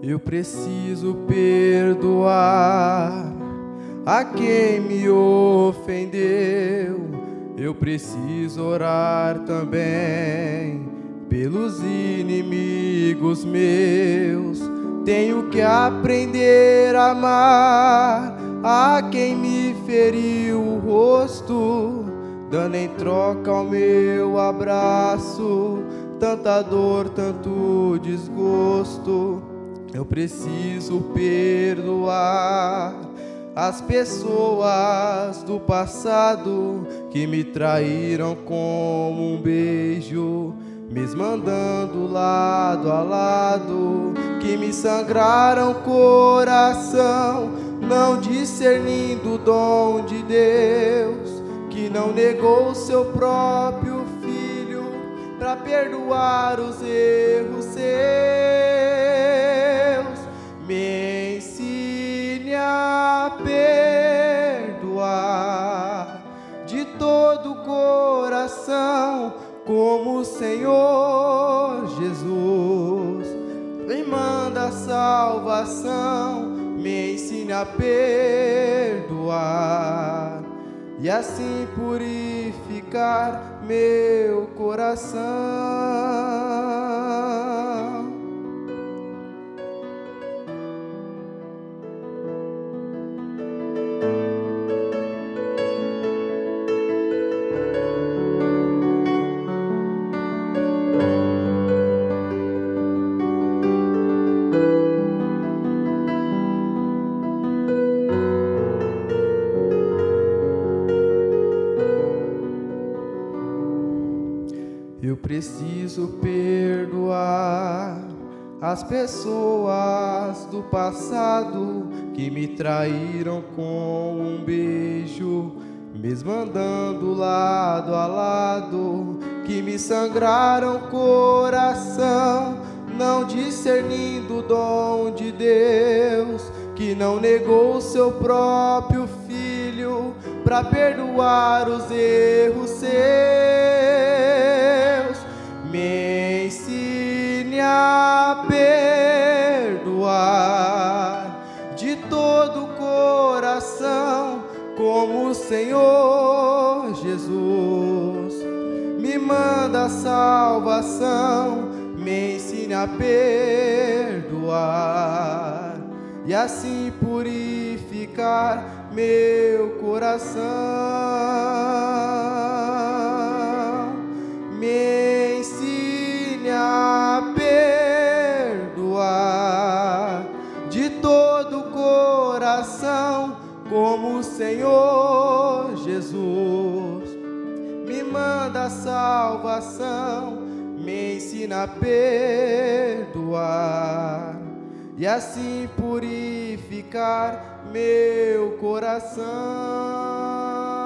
Eu preciso perdoar a quem me ofendeu. Eu preciso orar também pelos inimigos meus. Tenho que aprender a amar a quem me feriu o rosto, dando em troca o meu abraço, tanta dor, tanto desgosto. Eu preciso perdoar as pessoas do passado que me traíram como um beijo, me esmandando lado a lado, que me sangraram o coração, não discernindo o dom de Deus, que não negou seu próprio filho para perdoar os erros seus. Me ensine a perdoar de todo o coração, como o Senhor Jesus me manda a salvação. Me ensine a perdoar e assim purificar meu coração. Eu preciso perdoar as pessoas do passado que me traíram com um beijo, me esmandando lado a lado, que me sangraram o coração, não discernindo o dom de Deus, que não negou o seu próprio filho para perdoar os erros seus. Me ensine a perdoar de todo o coração, como o Senhor Jesus me manda a salvação. Me ensine a perdoar e assim purificar meu coração. Me ensine a perdoar de todo o coração, como o Senhor Jesus me manda a salvação. Me ensina a perdoar e assim purificar meu coração.